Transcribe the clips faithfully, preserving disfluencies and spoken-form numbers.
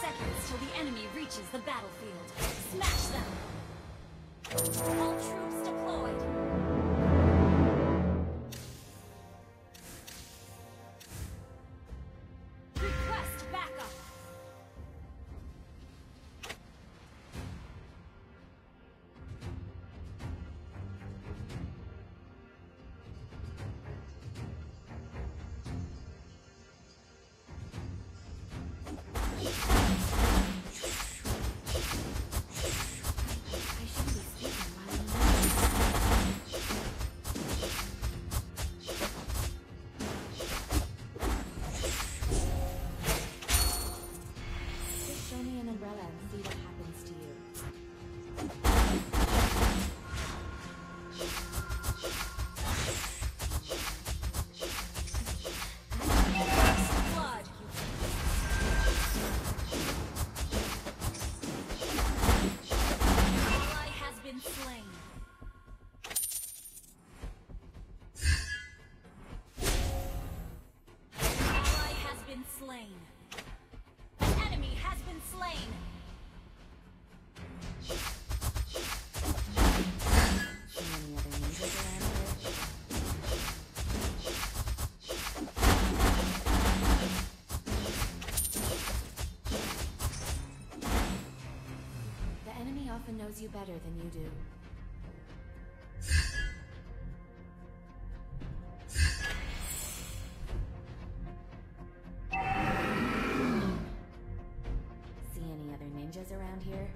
seconds till the enemy reaches the battlefield. Smash them! All troops deployed! Knows you better than you do. See any other ninjas around here?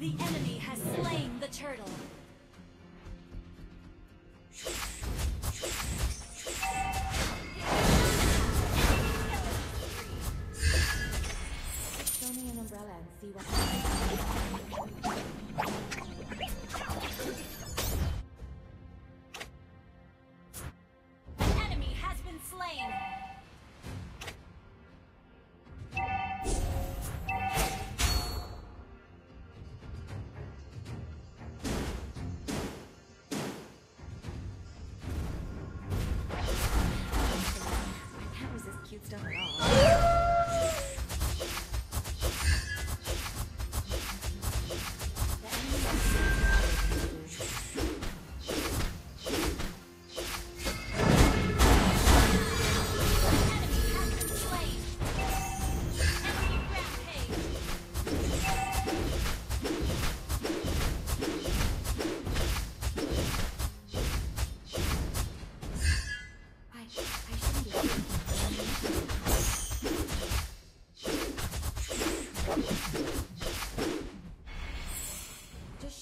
The enemy has slain the turtle. Show me an umbrella and see what happens. The enemy has been slain.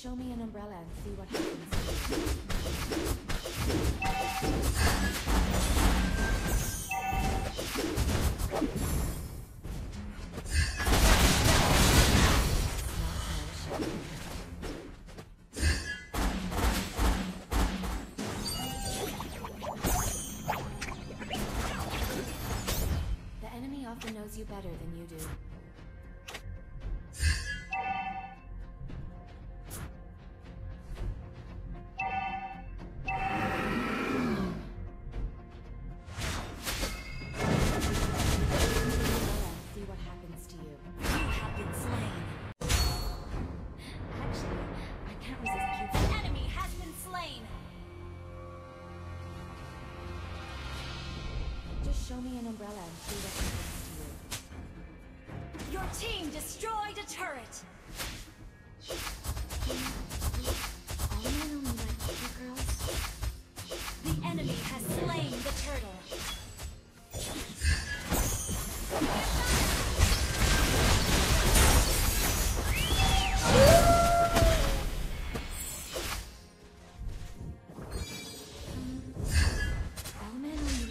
Show me an umbrella and see what happens. The enemy often knows you better than you do. Show me an umbrella and see what happens to you. Your team destroyed a turret! All men only like you girls. The enemy has slain the turtle. All men only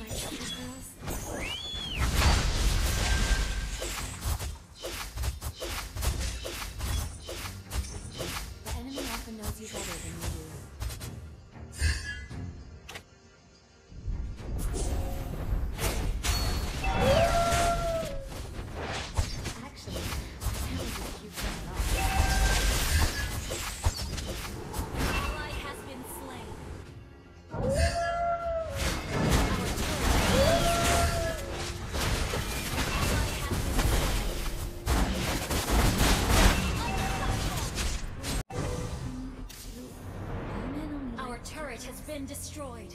turret has been destroyed.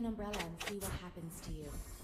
Umbrella and see what happens to you.